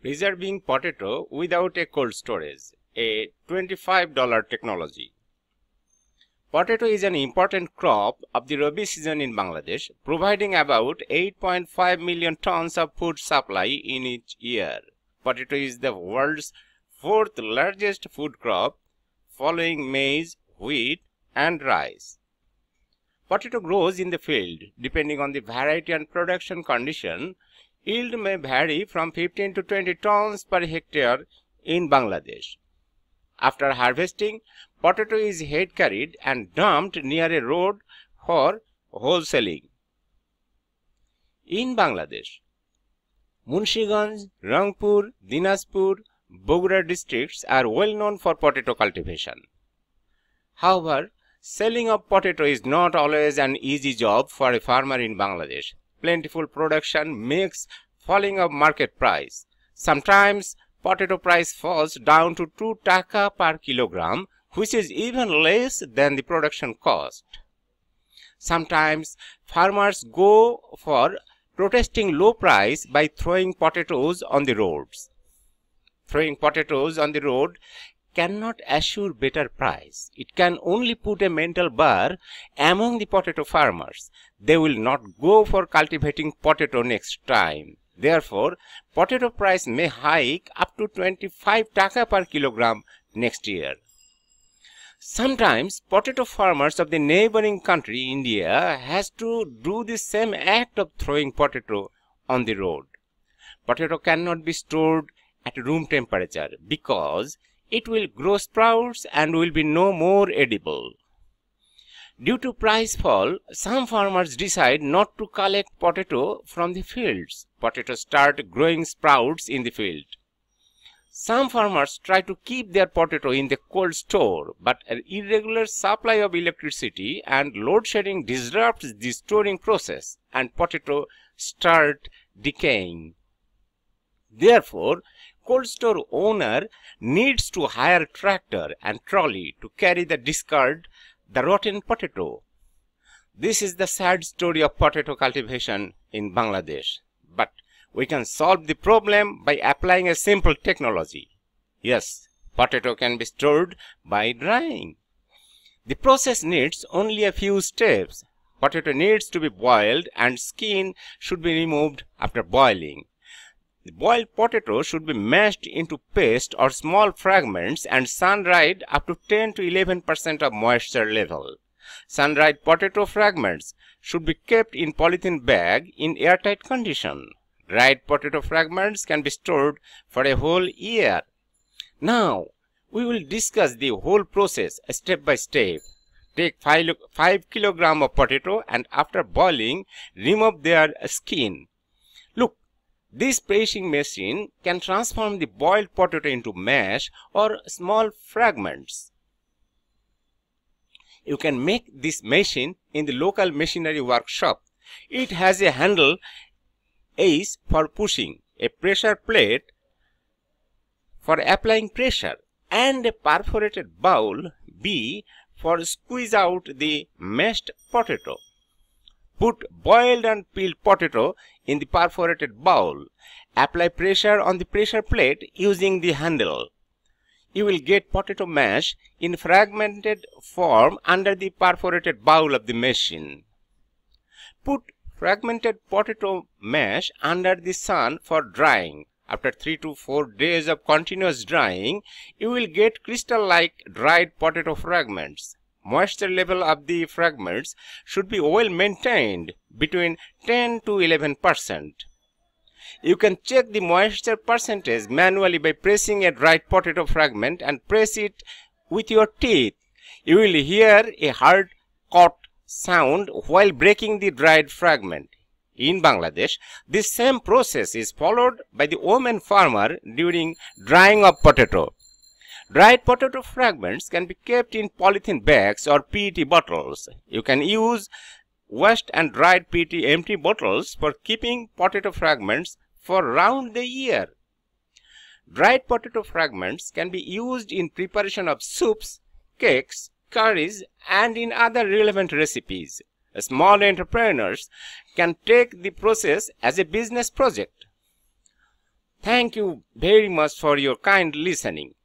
Preserving potato without a cold storage, a $25 technology. Potato is an important crop of the Rabi season in Bangladesh, providing about 8.5 million tons of food supply in each year. Potato is the world's fourth largest food crop, following maize, wheat, and rice. Potato grows in the field, depending on the variety and production condition. Yield may vary from 15 to 20 tons per hectare in Bangladesh. After harvesting, potato is head carried and dumped near a road for wholesaling. In Bangladesh, Munshiganj, Rangpur, Dinajpur, Bogura districts are well known for potato cultivation. However, selling of potato is not always an easy job for a farmer in Bangladesh. Plentiful production makes falling of market price. Sometimes potato price falls down to 2 taka per kilogram, which is even less than the production cost. Sometimes farmers go for protesting low price by throwing potatoes on the roads. Throwing potatoes on the road cannot assure better price. It can only put a mental bar among the potato farmers. They will not go for cultivating potato next time. Therefore, potato price may hike up to 25 taka per kilogram next year. Sometimes potato farmers of the neighboring country, India, has to do the same act of throwing potato on the road. Potato cannot be stored at room temperature because it will grow sprouts and will be no more edible. Due to price fall, some farmers decide not to collect potato from the fields. Potatoes start growing sprouts in the field. Some farmers try to keep their potato in the cold store, but an irregular supply of electricity and load shedding disrupts the storing process and potato start decaying. Therefore, cold store owner needs to hire tractor and trolley to carry the discard, the rotten potato. This is the sad story of potato cultivation in Bangladesh. But we can solve the problem by applying a simple technology. Yes, potato can be stored by drying. The process needs only a few steps. Potato needs to be boiled and skin should be removed after boiling. The boiled potato should be mashed into paste or small fragments and sun-dried up to 10 to 11% of moisture level. Sun-dried potato fragments should be kept in polythene bag in airtight condition. Dried potato fragments can be stored for a whole year. Now, we will discuss the whole process step by step. Take 5 kg of potato and after boiling, remove their skin. This pressing machine can transform the boiled potato into mash or small fragments. You can make this machine in the local machinery workshop. It has a handle ace for pushing, a pressure plate for applying pressure, and a perforated bowl B for squeeze out the mashed potato. Put boiled and peeled potato in the perforated bowl. Apply pressure on the pressure plate using the handle. You will get potato mash in fragmented form under the perforated bowl of the machine. Put fragmented potato mash under the sun for drying. After 3 to 4 days of continuous drying, you will get crystal-like dried potato fragments. Moisture level of the fragments should be well maintained between 10 to 11%. You can check the moisture percentage manually by pressing a dried potato fragment and press it with your teeth. You will hear a hard caught sound while breaking the dried fragment. In Bangladesh, this same process is followed by the woman farmer during drying of potato. Dried potato fragments can be kept in polythene bags or PET bottles. You can use washed and dried PET empty bottles for keeping potato fragments for round the year. Dried potato fragments can be used in preparation of soups, cakes, curries, and in other relevant recipes. Small entrepreneurs can take the process as a business project. Thank you very much for your kind listening.